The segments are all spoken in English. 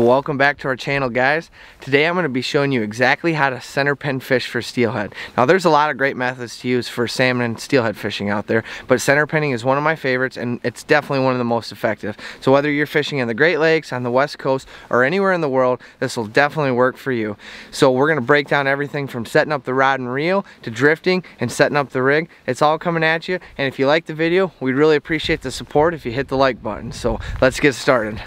Welcome back to our channel, guys. Today I'm going to be showing you exactly how to center pin fish for steelhead. Now there's a lot of great methods to use for salmon and steelhead fishing out there, but center pinning is one of my favorites and it's definitely one of the most effective. So whether you're fishing in the Great Lakes, on the West Coast, or anywhere in the world, this will definitely work for you. So we're going to break down everything from setting up the rod and reel to drifting and setting up the rig. It's all coming at you, and if you like the video, we'd really appreciate the support if you hit the like button. So let's get started.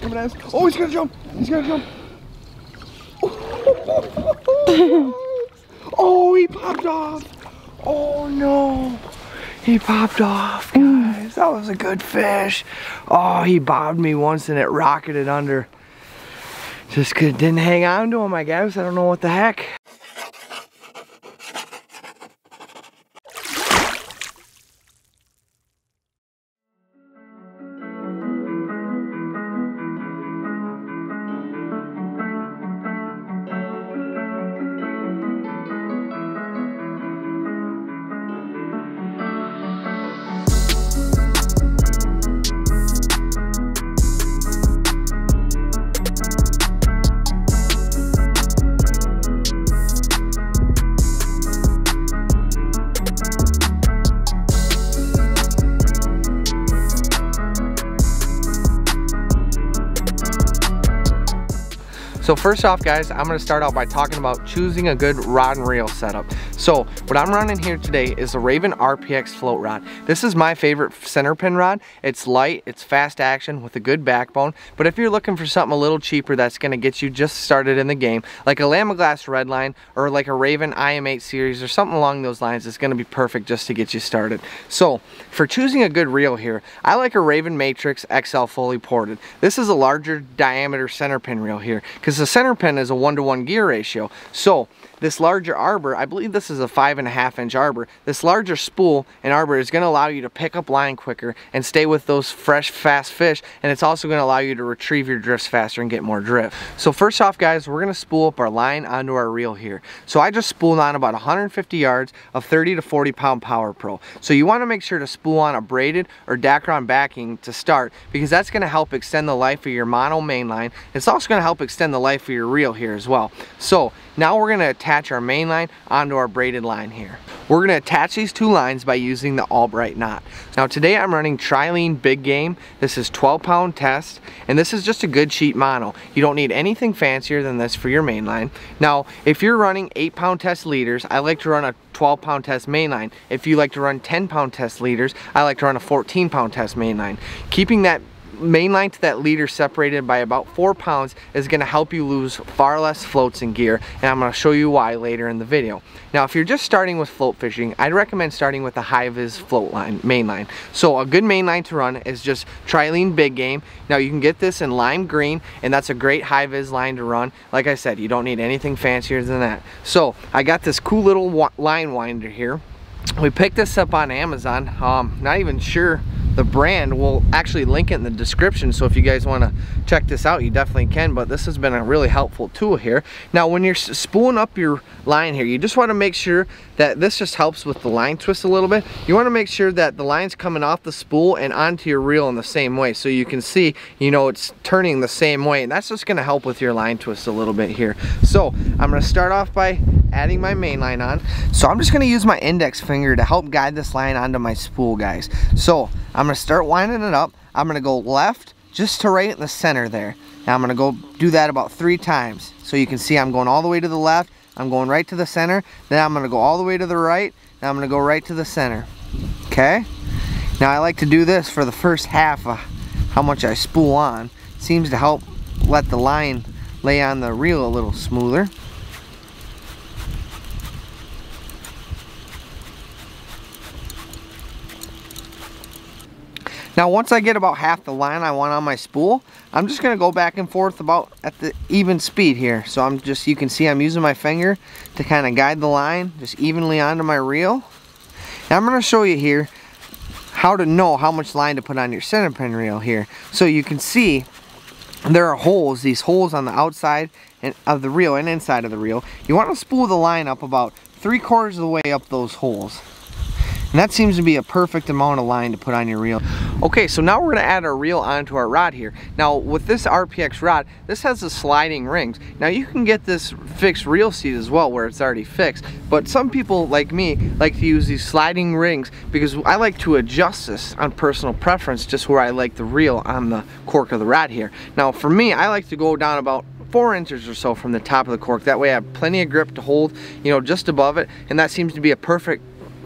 Coming at us. Oh, he's gonna jump! Oh, he popped off! Oh no! He popped off, guys. That was a good fish. Oh, he bobbed me once and it rocketed under. Just didn't hang on to him, I guess. I don't know what the heck. So first off, guys, I'm gonna start out by talking about choosing a good rod and reel setup. So what I'm running here today is the Raven RPX float rod. This is my favorite center pin rod. It's light, it's fast action with a good backbone, but if you're looking for something a little cheaper that's gonna get you just started in the game, like a Lamiglas Redline or like a Raven IM8 series or something along those lines, it's gonna be perfect just to get you started. So for choosing a good reel here, I like a Raven Matrix XL fully ported. This is a larger diameter center pin reel here, because the center pin is a 1-to-1 gear ratio. So this larger arbor, I believe this is a 5.5-inch arbor, this larger spool and arbor is going to allow you to pick up line quicker and stay with those fresh, fast fish, and it's also going to allow you to retrieve your drifts faster and get more drift. So first off, guys, we're going to spool up our line onto our reel here. So I just spooled on about 150 yards of 30 to 40 pound Power Pro. So you want to make sure to spool on a braided or Dacron backing to start, because that's going to help extend the life of your mono main line. It's also going to help extend the life of your reel here as well. So now we're going to attach our main line onto our braided line here. We're going to attach these two lines by using the Albright knot. Now today I'm running Trilene Big Game. This is 12-pound test, and this is just a good sheet mono. You don't need anything fancier than this for your main line. Now if you're running 8-pound test leaders, I like to run a 12-pound test main line. If you like to run 10-pound test leaders, I like to run a 14-pound test main line. Keeping that main line to that leader separated by about 4 pounds is going to help you lose far less floats and gear, and I'm going to show you why later in the video. Now if you're just starting with float fishing, I'd recommend starting with the high-vis float line, main line. So a good main line to run is just Trilene Big Game. Now you can get this in lime green, and that's a great high-vis line to run. Like I said, you don't need anything fancier than that. So I got this cool little line winder here. We picked this up on Amazon. Not even sure the brand. We'll actually link it in the description, so if you guys want to check this out, you definitely can, but this has been a really helpful tool here. Now when you're spooling up your line here, you just want to make sure that this just helps with the line twist a little bit. You want to make sure that the line's coming off the spool and onto your reel in the same way, so you can see, you know, it's turning the same way, and that's just going to help with your line twist a little bit here. So I'm going to start off by adding my main line on. So I'm just going to use my index finger to help guide this line onto my spool, guys. So I'm going to start winding it up. I'm going to go left just to right in the center there. Now I'm going to go do that about 3 times. So you can see I'm going all the way to the left, I'm going right to the center, then I'm going to go all the way to the right, now I'm going to go right to the center. Okay? Now I like to do this for the first half of how much I spool on. It seems to help let the line lay on the reel a little smoother. Now once I get about half the line I want on my spool, I'm just gonna go back and forth about at the even speed here. So I'm just, you can see I'm using my finger to kind of guide the line just evenly onto my reel. Now I'm gonna show you here how to know how much line to put on your center pin reel here. So you can see there are holes, these holes on the outside of the reel and inside of the reel. You want to spool the line up about 3/4 of the way up those holes. And that seems to be a perfect amount of line to put on your reel. Okay, so now we're going to add our reel onto our rod here. Now with this RPX rod, this has the sliding rings. Now you can get this fixed reel seat as well where it's already fixed, but some people like me like to use these sliding rings because I like to adjust this on personal preference just where I like the reel on the cork of the rod here. Now for me, I like to go down about 4 inches or so from the top of the cork. That way I have plenty of grip to hold, you know, just above it, and that seems to be a perfect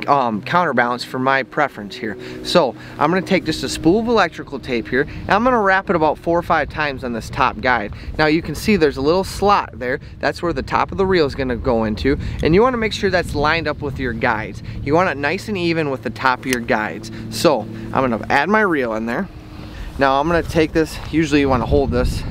counterbalance for my preference here. So I'm going to take just a spool of electrical tape here and I'm going to wrap it about 4 or 5 times on this top guide. Now you can see there's a little slot there. That's where the top of the reel is going to go into, and you want to make sure that's lined up with your guides. You want it nice and even with the top of your guides. So I'm going to add my reel in there. Now I'm going to take this, usually you want to hold this,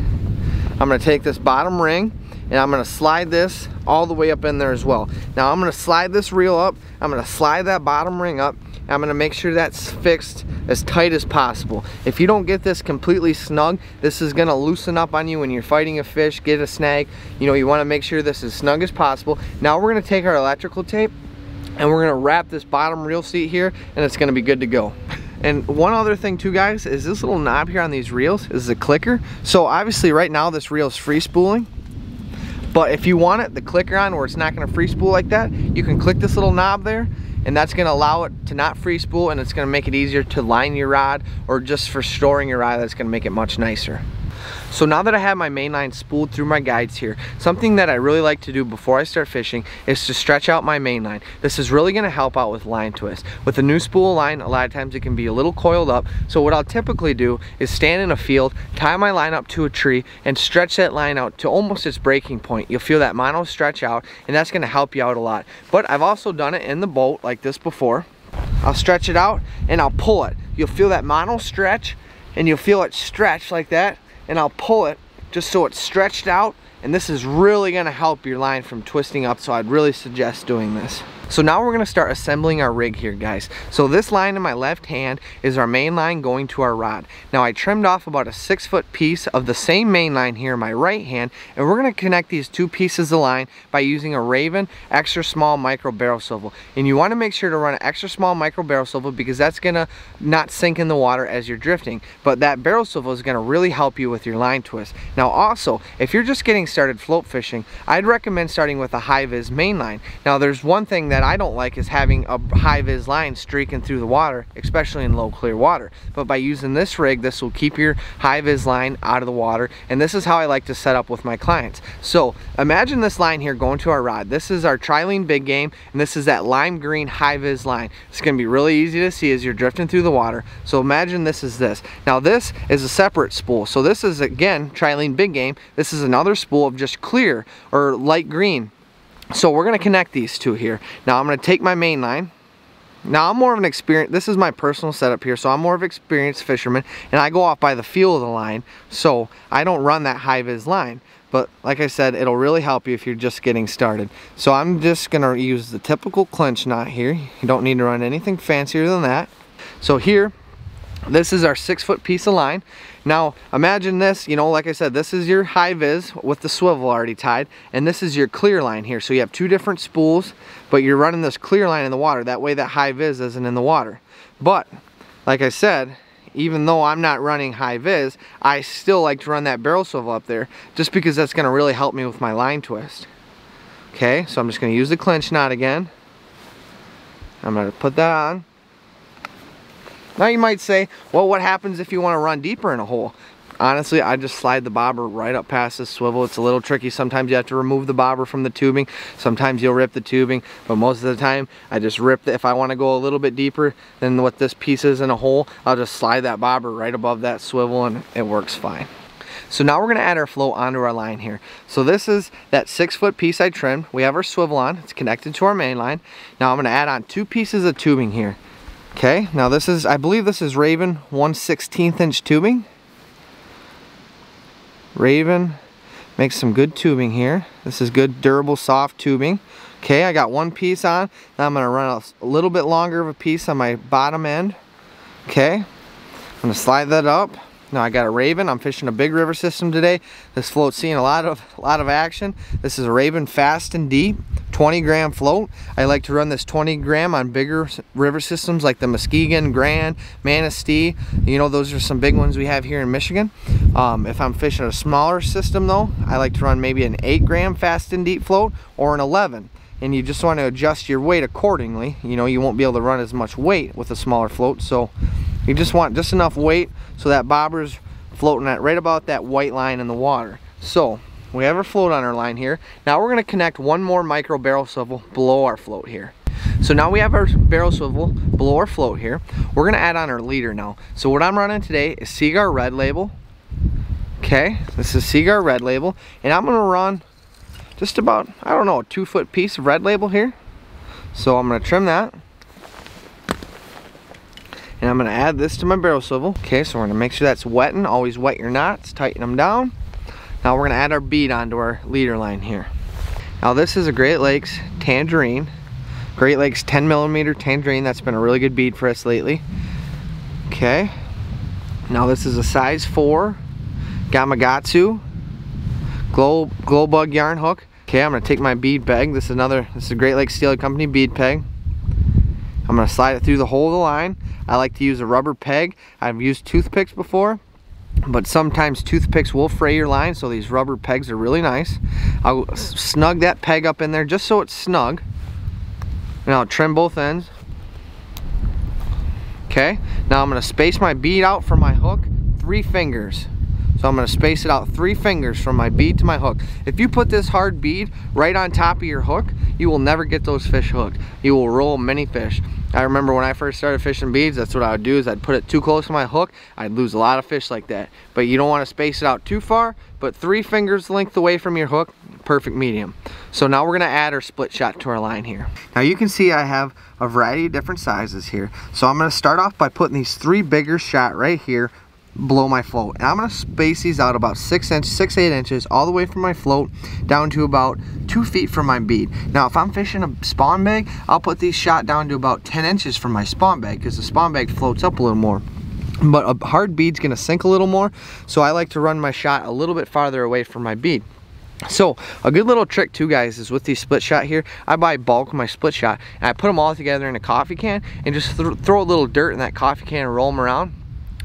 I'm going to take this bottom ring and I'm going to slide this all the way up in there as well. Now I'm going to slide this reel up, I'm going to slide that bottom ring up, and I'm going to make sure that's fixed as tight as possible. If you don't get this completely snug, this is going to loosen up on you when you're fighting a fish, get a snag. You know, you want to make sure this is snug as possible. Now we're going to take our electrical tape and we're going to wrap this bottom reel seat here and it's going to be good to go. And one other thing too, guys, is this little knob here on these reels is the clicker. So obviously right now this reel is free spooling. But if you want it, the clicker on where it's not going to free spool like that, you can click this little knob there and that's going to allow it to not free spool, and it's going to make it easier to line your rod, or just for storing your rod, that's going to make it much nicer. So now that I have my main line spooled through my guides here, something that I really like to do before I start fishing is to stretch out my main line. This is really going to help out with line twist. With a new spool line, a lot of times it can be a little coiled up. So what I'll typically do is stand in a field, tie my line up to a tree, and stretch that line out to almost its breaking point. You'll feel that mono stretch out, and that's going to help you out a lot. But I've also done it in the boat like this before. I'll stretch it out and I'll pull it. You'll feel that mono stretch and you'll feel it stretch like that. And I'll pull it just so it's stretched out, and this is really gonna help your line from twisting up, so I'd really suggest doing this. So now we're gonna start assembling our rig here, guys. So this line in my left hand is our main line going to our rod. Now I trimmed off about a 6-foot piece of the same main line here in my right hand, and we're gonna connect these two pieces of line by using a Raven extra small micro barrel swivel. And you wanna make sure to run an extra small micro barrel swivel because that's gonna not sink in the water as you're drifting. But that barrel swivel is gonna really help you with your line twist. Now also, if you're just getting started float fishing, I'd recommend starting with a high-vis main line. Now there's one thing that I don't like is having a high-vis line streaking through the water, especially in low clear water. But by using this rig, this will keep your high-vis line out of the water, and this is how I like to set up with my clients. So imagine this line here going to our rod. This is our Trilene Big Game, and this is that lime green high-vis line. It's going to be really easy to see as you're drifting through the water. So imagine this is this. Now this is a separate spool. So this is, again, Trilene Big Game. This is another spool of just clear or light green. So we're going to connect these two here. Now I'm going to take my main line. Now I'm more of an experienced, this is my personal setup here, so I'm more of an experienced fisherman, and I go off by the feel of the line, so I don't run that high-vis line. But like I said, it'll really help you if you're just getting started. So I'm just going to use the typical clinch knot here. You don't need to run anything fancier than that. So here, this is our 6-foot piece of line. Now imagine this, you know, like I said, this is your high vis with the swivel already tied, and this is your clear line here. So you have two different spools, but you're running this clear line in the water. That way that high vis isn't in the water. But like I said, even though I'm not running high vis, I still like to run that barrel swivel up there just because that's going to really help me with my line twist. Okay, so I'm just going to use the clinch knot again. I'm going to put that on. Now you might say, well, what happens if you want to run deeper in a hole? Honestly, I just slide the bobber right up past this swivel. It's a little tricky. Sometimes you have to remove the bobber from the tubing. Sometimes you'll rip the tubing, but most of the time I just rip it. If I want to go a little bit deeper than what this piece is in a hole, I'll just slide that bobber right above that swivel and it works fine. So now we're going to add our float onto our line here. So this is that 6-foot piece I trimmed. We have our swivel on. It's connected to our main line. Now I'm going to add on 2 pieces of tubing here. Okay, now this is, I believe this is Raven 1/16" tubing. Raven makes some good tubing here. This is good, durable, soft tubing. Okay, I got one piece on. Now I'm going to run a little bit longer of a piece on my bottom end. Okay, I'm going to slide that up. Now I got a Raven. I'm fishing a big river system today. This float's seeing a lot of action. This is a Raven Fast and Deep 20-gram float. I like to run this 20-gram on bigger river systems like the Muskegon, Grand, Manistee. You know, those are some big ones we have here in Michigan. If I'm fishing a smaller system though, I like to run maybe an 8-gram Fast and Deep float or an 11. And you just want to adjust your weight accordingly. You know, you won't be able to run as much weight with a smaller float, so you just want just enough weight so that bobber's floating at right about that white line in the water. So we have our float on our line here. Now we're going to connect one more micro barrel swivel below our float here. So now we have our barrel swivel below our float here. We're going to add on our leader now. So what I'm running today is Seaguar Red Label. Okay, this is Seaguar Red Label, and I'm going to run just about, I don't know, a 2-foot piece of Red Label here. So I'm going to trim that. And I'm going to add this to my barrel swivel. Okay, so we're going to make sure that's wetting. Always wet your knots, tighten them down. Now we're going to add our bead onto our leader line here. Now this is a Great Lakes Tangerine. Great Lakes 10mm Tangerine. That's been a really good bead for us lately. Okay. Now this is a size 4 Gamagatsu Glow Bug yarn hook. Okay, I'm going to take my bead peg. This is a Great Lakes Steel Company bead peg. I'm going to slide it through the hole of the line. I like to use a rubber peg. I've used toothpicks before, but sometimes toothpicks will fray your line, so these rubber pegs are really nice. I'll snug that peg up in there just so it's snug. And I'll trim both ends. Okay, now I'm going to space my bead out from my hook 3 fingers. So I'm going to space it out 3 fingers from my bead to my hook. If you put this hard bead right on top of your hook, you will never get those fish hooked. You will roll many fish. I remember when I first started fishing beads, that's what I would do, is I'd put it too close to my hook. I'd lose a lot of fish like that. But you don't want to space it out too far, but 3 fingers length away from your hook, perfect medium. So now we're going to add our split shot to our line here. Now you can see I have a variety of different sizes here. So I'm going to start off by putting these 3 bigger shot right here below my float, and I'm going to space these out about 6 to 8 inches all the way from my float down to about 2 feet from my bead. Now if I'm fishing a spawn bag, I'll put these shot down to about 10 inches from my spawn bag, because the spawn bag floats up a little more, but a hard bead's going to sink a little more, so I like to run my shot a little bit farther away from my bead. So a good little trick too, guys, is with these split shot here, I buy bulk my split shot and I put them all together in a coffee can and just throw a little dirt in that coffee can and roll them around,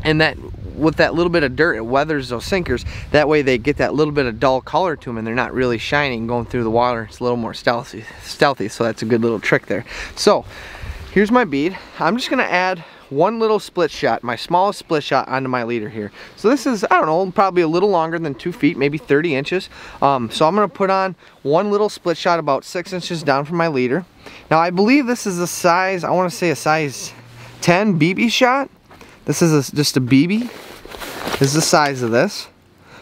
and that with that little bit of dirt, it weathers those sinkers. That way they get that little bit of dull color to them and they're not really shining going through the water. It's a little more stealthy, so that's a good little trick there. So here's my bead. I'm just gonna add one little split shot, my smallest split shot, onto my leader here. So this is, I don't know, probably a little longer than 2 feet, maybe 30 inches. So I'm gonna put on one little split shot about 6 inches down from my leader. Now I believe this is a size, I wanna say a size 10 BB shot. This is just a BB. This is the size of this.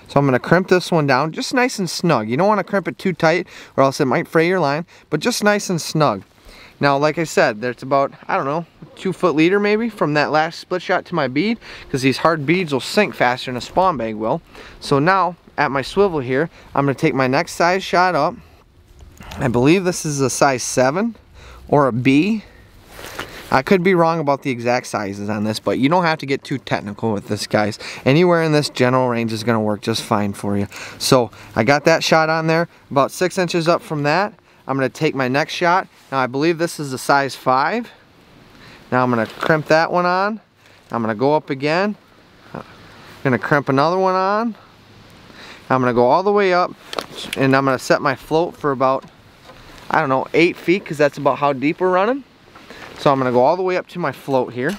So I'm going to crimp this one down just nice and snug. You don't want to crimp it too tight or else it might fray your line, but just nice and snug. Now like I said, there's about, I don't know, 2 foot leader maybe from that last split shot to my bead, because these hard beads will sink faster than a spawn bag will. So now at my swivel here, I'm going to take my next size shot up. I believe this is a size 7 or a B. I could be wrong about the exact sizes on this, but you don't have to get too technical with this, guys. Anywhere in this general range is going to work just fine for you. So I got that shot on there. About 6 inches up from that, I'm going to take my next shot. Now I believe this is a size 5. Now I'm going to crimp that one on. I'm going to go up again. I'm going to crimp another one on. I'm going to go all the way up, and I'm going to set my float for about, I don't know, 8 feet, because that's about how deep we're running. So I'm going to go all the way up to my float here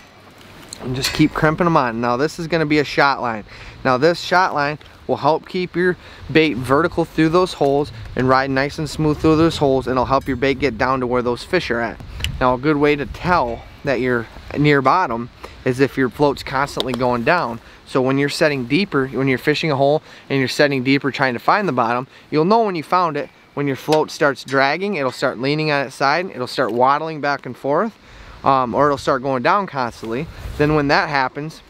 and just keep crimping them on. Now this is going to be a shot line. Now this shot line will help keep your bait vertical through those holes and ride nice and smooth through those holes, and it'll help your bait get down to where those fish are at. Now a good way to tell that you're near bottom is if your float's constantly going down. So when you're setting deeper, when you're fishing a hole and you're setting deeper trying to find the bottom, you'll know when you found it. When your float starts dragging, it'll start leaning on its side, it'll start waddling back and forth, or it'll start going down constantly. Then when that happens,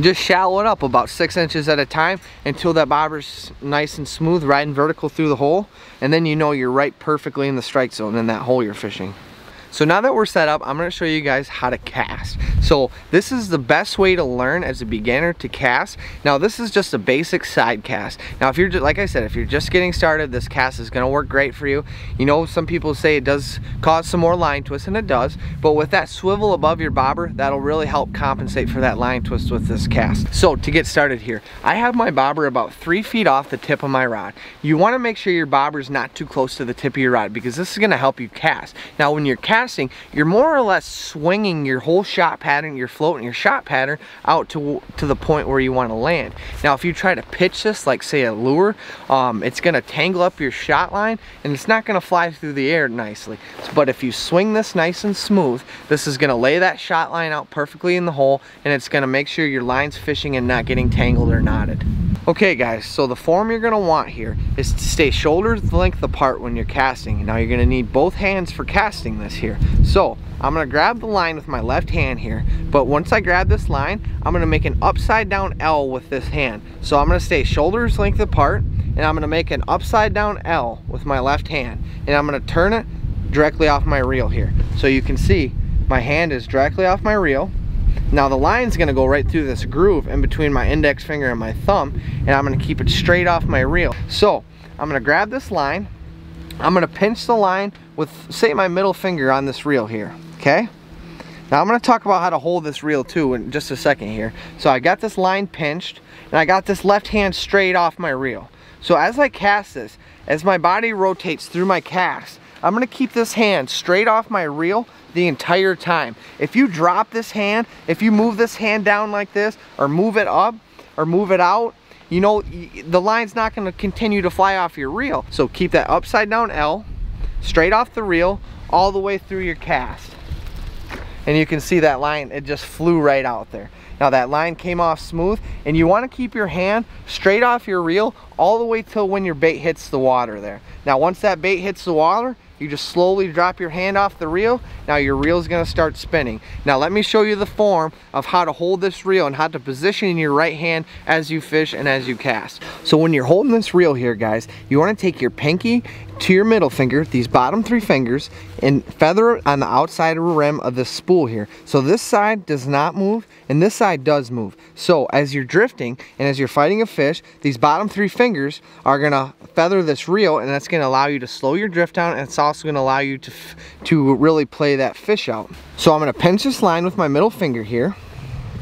just shallow it up about 6 inches at a time until that bobber's nice and smooth, riding vertical through the hole, and then you know you're right perfectly in the strike zone in that hole you're fishing. So now that we're set up, I'm gonna show you guys how to cast. So this is the best way to learn as a beginner to cast. Now this is just a basic side cast. Now if you're, like I said, if you're just getting started, this cast is gonna work great for you. You know, some people say it does cause some more line twist, and it does, but with that swivel above your bobber, that'll really help compensate for that line twist with this cast. So to get started here, I have my bobber about 3 feet off the tip of my rod. You wanna make sure your bobber's not too close to the tip of your rod, because this is gonna help you cast. Now when you're casting, you're more or less swinging your whole shot pattern, your float and your shot pattern out to the point where you want to land. Now if you try to pitch this like say a lure, it's going to tangle up your shot line and it's not going to fly through the air nicely. But if you swing this nice and smooth, this is going to lay that shot line out perfectly in the hole, and it's going to make sure your line's fishing and not getting tangled or knotted. Okay guys, so the form you're going to want here is to stay shoulder length apart when you're casting. Now you're going to need both hands for casting this here. So I'm going to grab the line with my left hand here, but once I grab this line, I'm going to make an upside down L with this hand. So I'm going to stay shoulders length apart, and I'm going to make an upside down L with my left hand, and I'm going to turn it directly off my reel here. So you can see my hand is directly off my reel. Now the line's gonna go right through this groove in between my index finger and my thumb, and I'm gonna keep it straight off my reel. So I'm gonna grab this line, I'm gonna pinch the line with, say, my middle finger on this reel here, okay? Now I'm gonna talk about how to hold this reel too in just a second here. So I got this line pinched, and I got this left hand straight off my reel. So as I cast this, as my body rotates through my cast, I'm gonna keep this hand straight off my reel the entire time. If you drop this hand, if you move this hand down like this, or move it up, or move it out, you know, the line's not gonna continue to fly off your reel. So keep that upside down L, straight off the reel, all the way through your cast. And you can see that line, it just flew right out there. Now that line came off smooth, and you wanna keep your hand straight off your reel all the way till when your bait hits the water there. Now once that bait hits the water, you just slowly drop your hand off the reel. Now your reel's gonna start spinning. Now let me show you the form of how to hold this reel and how to position your right hand as you fish and as you cast. So when you're holding this reel here, guys, you wanna take your pinky to your middle finger, these bottom three fingers, and feather it on the outside of the rim of this spool here. So this side does not move, and this side does move. So as you're drifting and as you're fighting a fish, these bottom three fingers are gonna feather this reel, and that's gonna allow you to slow your drift down, and it's also gonna allow you to really play that fish out. So I'm gonna pinch this line with my middle finger here,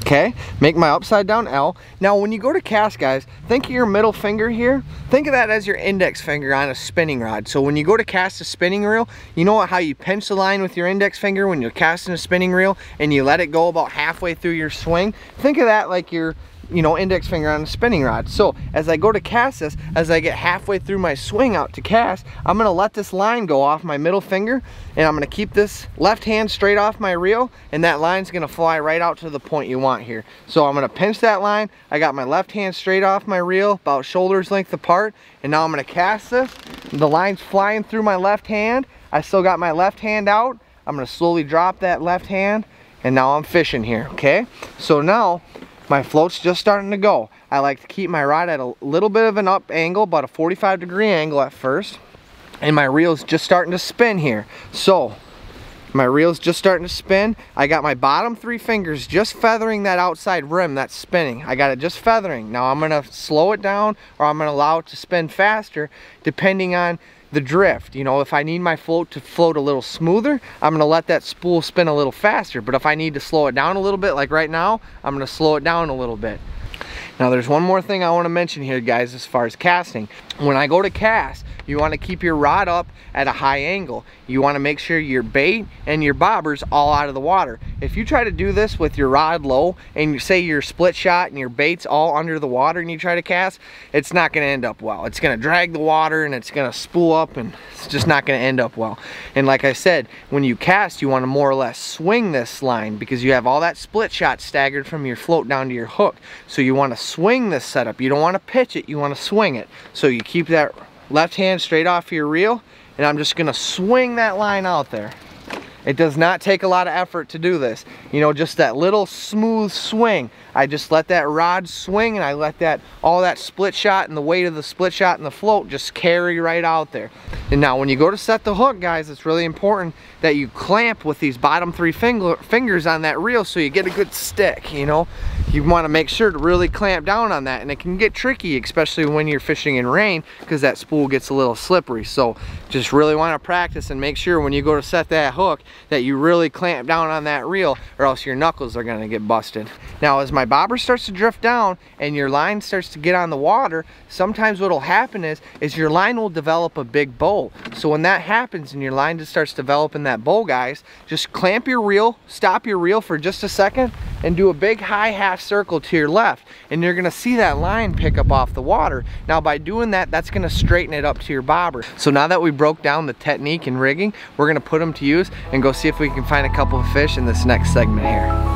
okay? Make my upside down L. Now when you go to cast, guys, think of your middle finger here. Think of that as your index finger on a spinning rod. So when you go to cast a spinning reel, you know how you pinch the line with your index finger when you're casting a spinning reel and you let it go about halfway through your swing? Think of that like your, you know, index finger on a spinning rod. So as I go to cast this, as I get halfway through my swing out to cast, I'm gonna let this line go off my middle finger, and I'm gonna keep this left hand straight off my reel, and that line's gonna fly right out to the point you want here. So I'm gonna pinch that line, I got my left hand straight off my reel, about shoulders length apart, and now I'm gonna cast this. The line's flying through my left hand, I still got my left hand out, I'm gonna slowly drop that left hand, and now I'm fishing here, okay? So now, my float's just starting to go. I like to keep my rod at a little bit of an up angle, about a 45 degree angle at first. And my reel's just starting to spin here. So my reel's just starting to spin. I got my bottom three fingers just feathering that outside rim that's spinning. I got it just feathering. Now I'm gonna slow it down, or I'm gonna allow it to spin faster depending on the drift. You know, if I need my float to float a little smoother, I'm gonna let that spool spin a little faster. But if I need to slow it down a little bit, like right now, I'm gonna slow it down a little bit. Now there's one more thing I want to mention here, guys, as far as casting. When I go to cast, you want to keep your rod up at a high angle. You want to make sure your bait and your bobber's all out of the water. If you try to do this with your rod low, and you say your split shot and your bait's all under the water and you try to cast, it's not going to end up well. It's going to drag the water and it's going to spool up, and it's just not going to end up well. And like I said, when you cast, you want to more or less swing this line, because you have all that split shot staggered from your float down to your hook. So you want to swing this setup. You don't want to pitch it, you want to swing it. So you keep that left hand straight off your reel, and I'm just gonna swing that line out there. It does not take a lot of effort to do this. You know, just that little smooth swing. I just let that rod swing and I let that, all that split shot and the weight of the split shot and the float just carry right out there. And now when you go to set the hook, guys, it's really important that you clamp with these bottom three fingers on that reel so you get a good stick, you know. You want to make sure to really clamp down on that, and it can get tricky, especially when you're fishing in rain, because that spool gets a little slippery. So just really want to practice and make sure when you go to set that hook that you really clamp down on that reel, or else your knuckles are going to get busted. Now as my bobber starts to drift down and your line starts to get on the water, sometimes what'll happen is your line will develop a big bowl. So when that happens and your line just starts developing that bowl, guys, just clamp your reel, stop your reel for just a second, and do a big high half circle to your left, and you're gonna see that line pick up off the water. Now by doing that, that's gonna straighten it up to your bobber. So now that we broke down the technique and rigging, we're gonna put them to use and go see if we can find a couple of fish in this next segment here.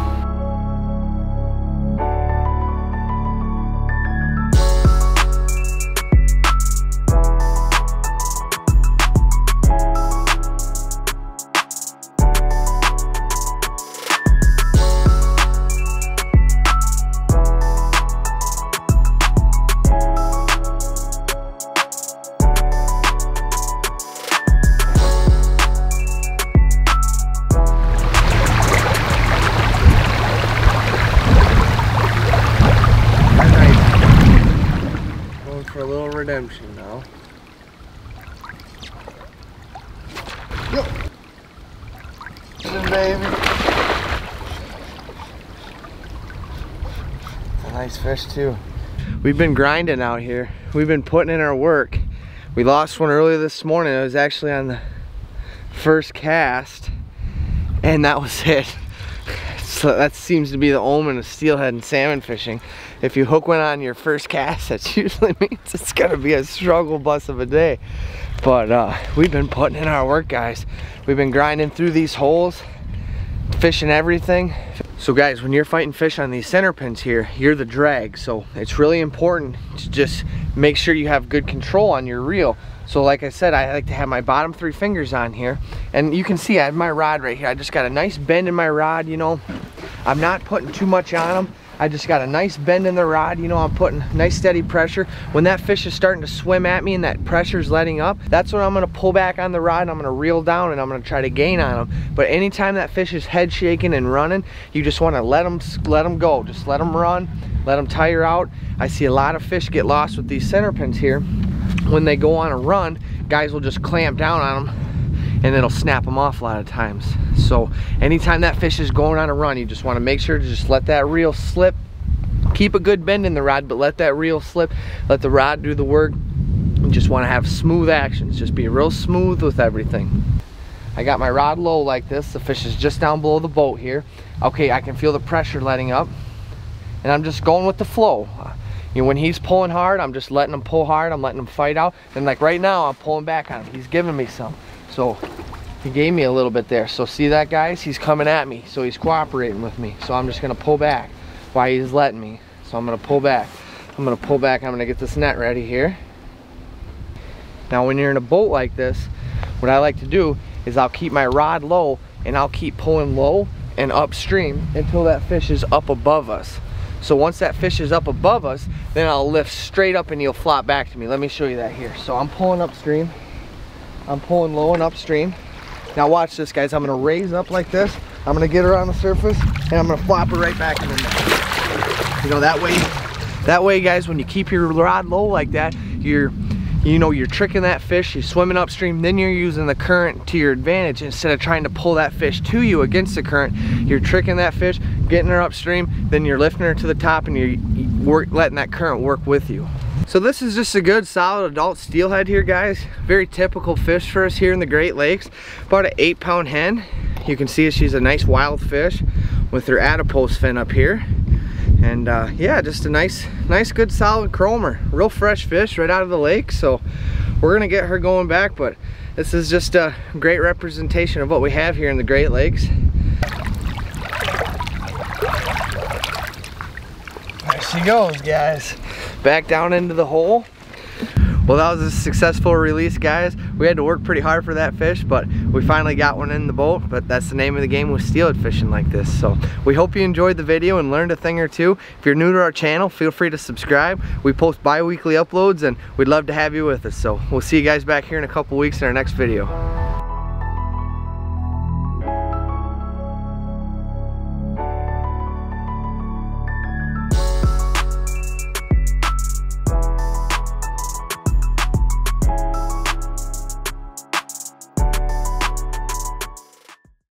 Redemption now. Yep. Listen, baby. It's a nice fish too. We've been grinding out here. We've been putting in our work. We lost one earlier this morning. It was actually on the first cast, and that was it. So that seems to be the omen of steelhead and salmon fishing. If you hook one on your first cast, that usually means it's gonna be a struggle bus of a day. But we've been putting in our work, guys. We've been grinding through these holes, fishing everything. So guys, when you're fighting fish on these center pins here, you're the drag. So it's really important to just make sure you have good control on your reel. So like I said, I like to have my bottom three fingers on here. And you can see I have my rod right here. I just got a nice bend in my rod, you know. I'm not putting too much on them. I just got a nice bend in the rod, you know, I'm putting nice steady pressure. When that fish is starting to swim at me and that pressure's letting up, that's when I'm gonna pull back on the rod and I'm gonna reel down and I'm gonna try to gain on them. But anytime that fish is head shaking and running, you just wanna let them go. Just let them run, let them tire out. I see a lot of fish get lost with these center pins here. When they go on a run, guys will just clamp down on them and it'll snap them off a lot of times. So anytime that fish is going on a run, you just want to make sure to just let that reel slip. Keep a good bend in the rod, but let that reel slip. Let the rod do the work. You just want to have smooth actions. Just be real smooth with everything. I got my rod low like this. The fish is just down below the boat here. Okay, I can feel the pressure letting up. And I'm just going with the flow. You know, when he's pulling hard, I'm just letting him pull hard. I'm letting him fight out. And like right now, I'm pulling back on him. He's giving me some. So he gave me a little bit there. So see that, guys? He's coming at me. So he's cooperating with me. So I'm just gonna pull back while he's letting me. So I'm gonna pull back. I'm gonna pull back. I'm gonna get this net ready here. Now when you're in a boat like this, what I like to do is I'll keep my rod low and I'll keep pulling low and upstream until that fish is up above us. So once that fish is up above us, then I'll lift straight up and he'll flop back to me. Let me show you that here. So I'm pulling upstream. I'm pulling low and upstream. Now watch this, guys. I'm gonna raise up like this. I'm gonna get her on the surface and I'm gonna flop her right back in the net. You know, that way guys, when you keep your rod low like that, you're tricking that fish, you're swimming upstream, then you're using the current to your advantage instead of trying to pull that fish to you against the current. You're tricking that fish, getting her upstream, then you're lifting her to the top and you're letting that current work with you. So this is just a good solid adult steelhead here, guys. Very typical fish for us here in the Great Lakes. About an 8-pound hen. You can see she's a nice wild fish with her adipose fin up here. And yeah, just a nice good solid chromer. Real fresh fish right out of the lake. So we're gonna get her going back, but this is just a great representation of what we have here in the Great Lakes. There she goes, guys. Back down into the hole. Well, that was a successful release, guys. We had to work pretty hard for that fish, but we finally got one in the boat. But that's the name of the game with steelhead fishing like this. So we hope you enjoyed the video and learned a thing or two. If you're new to our channel, feel free to subscribe. We post bi-weekly uploads and we'd love to have you with us. So we'll see you guys back here in a couple weeks in our next video.